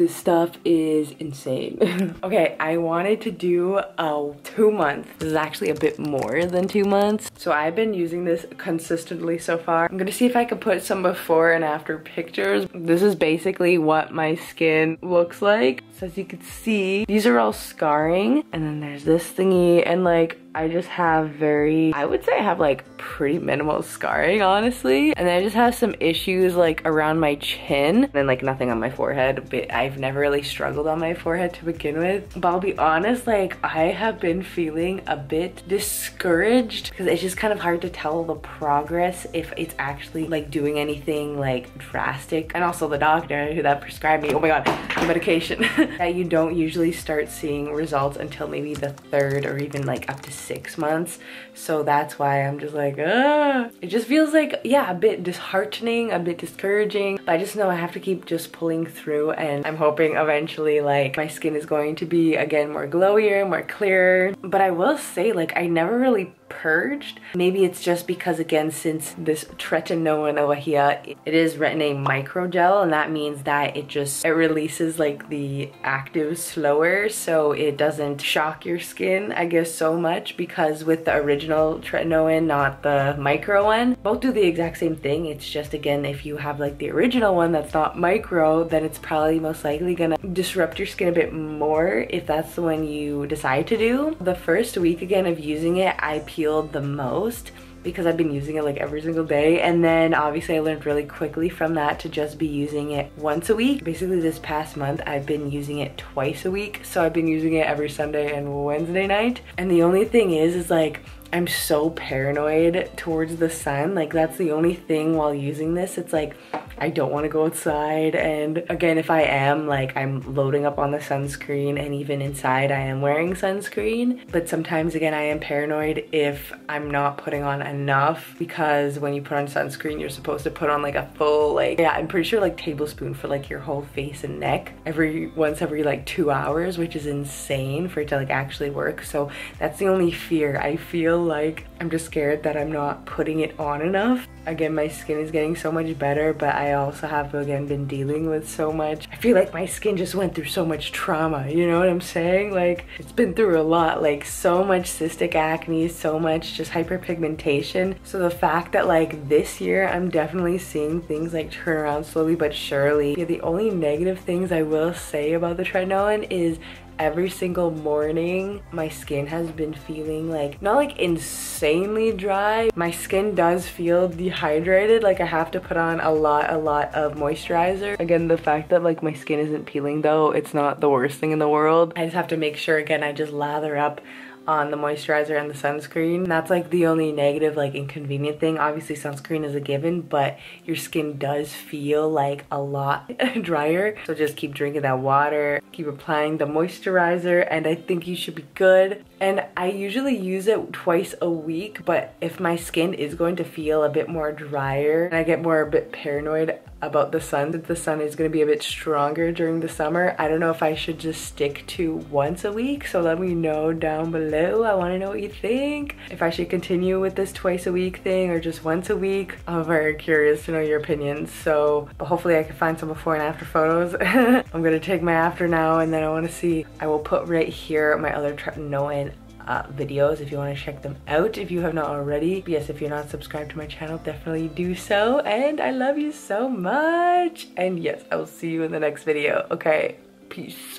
This stuff is insane. Okay, I wanted to do a 2 month. This is actually a bit more than 2 months. So I've been using this consistently so far. I'm gonna see if I could put some before and after pictures. This is basically what my skin looks like. So as you can see, these are all scarring. And then there's this thingy, and like, I just have I would say I have like pretty minimal scarring, honestly. And then I just have some issues like around my chin, and then like nothing on my forehead, but I've never really struggled on my forehead to begin with. But I'll be honest, like I have been feeling a bit discouraged because it's just kind of hard to tell the progress if it's actually like doing anything like drastic. And also the doctor who that prescribed me, oh my God, the medication. That you don't usually start seeing results until maybe the third or even like up to 6 months. So that's why I'm just like, ah. It just feels like, yeah, a bit disheartening, a bit discouraging. But I just know I have to keep just pulling through, and I'm hoping eventually like my skin is going to be again more glowier, more clearer. But I will say like I never really purged. Maybe it's just because again, since this tretinoin over here, it is retin-A microgel, and that means that it releases like the active slower, so it doesn't shock your skin, I guess, so much. Because with the original tretinoin, not the micro one, both do the exact same thing. It's just again, if you have like the original one that's not micro, then it's probably most likely gonna disrupt your skin a bit more if that's the one you decide to do. The first week again of using it, I the most, because I've been using it like every single day, and then obviously I learned really quickly from that to just be using it once a week. Basically this past month I've been using it twice a week, so I've been using it every Sunday and Wednesday night. And the only thing is like I'm so paranoid towards the sun. Like that's the only thing while using this. It's like I don't want to go outside, and again if I am, like I'm loading up on the sunscreen, and even inside I am wearing sunscreen. But sometimes again I am paranoid if I'm not putting on enough, because when you put on sunscreen you're supposed to put on like a full like, yeah, I'm pretty sure like tablespoon for like your whole face and neck once every like 2 hours, which is insane for it to like actually work. So that's the only fear. I feel like I'm just scared that I'm not putting it on enough. Again, my skin is getting so much better, but I also have again been dealing with so much. I feel like my skin just went through so much trauma, you know what I'm saying? Like it's been through a lot, like so much cystic acne, so much just hyperpigmentation. So the fact that like this year I'm definitely seeing things like turn around slowly but surely. Yeah, the only negative things I will say about the tretinoin is every single morning my skin has been feeling like, not like insanely dry, my skin does feel dehydrated. Like I have to put on a lot of moisturizer. Again, the fact that like my skin isn't peeling though, it's not the worst thing in the world. I just have to make sure again I just lather up on the moisturizer and the sunscreen. That's like the only negative, like inconvenient thing. Obviously sunscreen is a given, but your skin does feel like a lot drier. So just keep drinking that water, keep applying the moisturizer, and I think you should be good. And I usually use it twice a week, but if my skin is going to feel a bit more drier, and I get a bit paranoid about the sun, that the sun is gonna be a bit stronger during the summer, I don't know if I should just stick to once a week. So let me know down below. I wanna know what you think. If I should continue with this twice a week thing or just once a week. I'm very curious to know your opinions. So hopefully I can find some before and after photos. I'm gonna take my after now, and then I wanna see, I will put right here my other tretinoin videos if you want to check them out if you have not already. But yes, if you're not subscribed to my channel, definitely do so, and I love you so much. And yes, I will see you in the next video. Okay, peace.